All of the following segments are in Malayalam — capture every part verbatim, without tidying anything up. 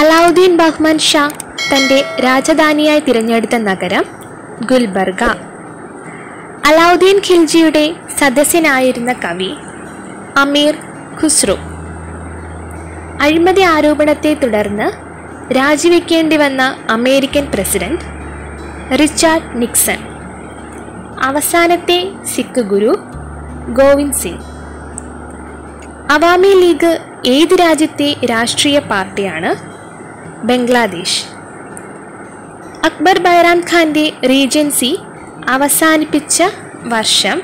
അലാവുദ്ദീൻ ബഹ്മൻ ഷാ തൻ്റെ രാജധാനിയായി തിരഞ്ഞെടുത്ത നഗരം ഗുൽബർഗ. അലാവുദ്ദീൻ ഖിൽജിയുടെ സദസ്യനായിരുന്ന കവി അമീർ ഖുസ്രു അഴിമതി ആരോപണത്തെ തുടർന്ന് രാജിവെക്കേണ്ടി വന്ന അമേരിക്കൻ പ്രസിഡന്റ് റിച്ചർഡ് നിക്സൺ, അവസാനത്തെ സിഖ് ഗുരു ഗോവിന്ദ് സിംഗ്. അവാമി ലീഗ് ഏത് രാജ്യത്തെ രാഷ്ട്രീയ പാർട്ടിയാണ്? ബംഗ്ലാദേശ്. അക്ബർ ബൈരാൻഡ് ഖാൻ്റെ റീജൻസി അവസാനിപ്പിച്ച വർഷം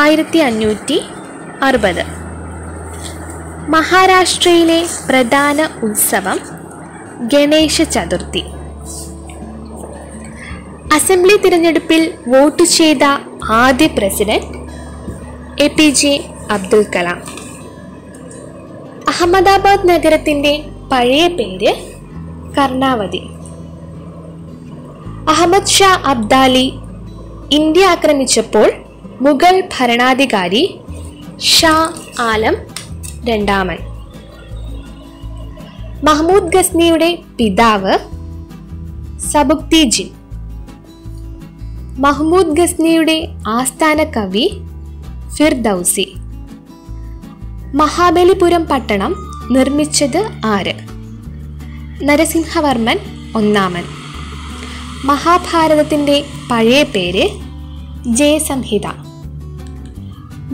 ആയിരത്തി അഞ്ഞൂറ്റി അറുപത്. മഹാരാഷ്ട്രയിലെ പ്രധാന ഉത്സവം ഗണേശ ചതുർത്ഥി. അസംബ്ലി തിരഞ്ഞെടുപ്പിൽ വോട്ട് ചെയ്ത ആദ്യ പ്രസിഡന്റ് എപീജെ അബ്ദുൽ കലാം. അഹമ്മദാബാദ് നഗരത്തിൻ്റെ പഴയ പേര് കർണാവതി. അഹമദ് ഷാ അബ്ദാലി ഇന്ത്യ ആക്രമിച്ചപ്പോൾ മുഗൾ ഭരണാധികാരി ഷാ ആലം രണ്ടാമൻ. മഹ്മൂദ് ഗസ്നിയുടെ പിതാവ് സബുക്തി ജിൻ. മഹ്മൂദ് ഗസ്നിയുടെ ആസ്ഥാന കവി ഫിർദൗസി. മഹാബലിപുരം പട്ടണം നിർമ്മിച്ചത് ആര്? നരസിംഹവർമ്മൻ ഒന്നാമൻ. മഹാഭാരതത്തിൻ്റെ പഴയ പേര് ജയസംഹിത.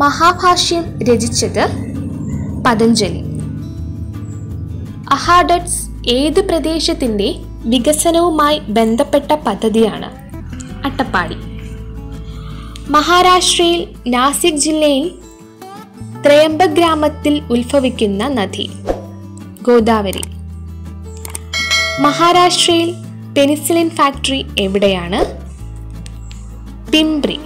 മഹാഭാഷ്യം രചിച്ചത് പതഞ്ജലി. അഹാഡട്സ് ഏത് പ്രദേശത്തിൻ്റെ വികസനവുമായി ബന്ധപ്പെട്ട പദ്ധതിയാണ്? അട്ടപ്പാടി. മഹാരാഷ്ട്രയിൽ നാസിക് ജില്ലയിൽ ത്രയംബക് ഗ്രാമത്തിൽ ഉത്ഭവിക്കുന്ന നദി ഗോദാവരി. മഹാരാഷ്ട്രയിൽ പെനിസിലിൻ ഫാക്ടറി എവിടെയാണ്? പിംപ്രി.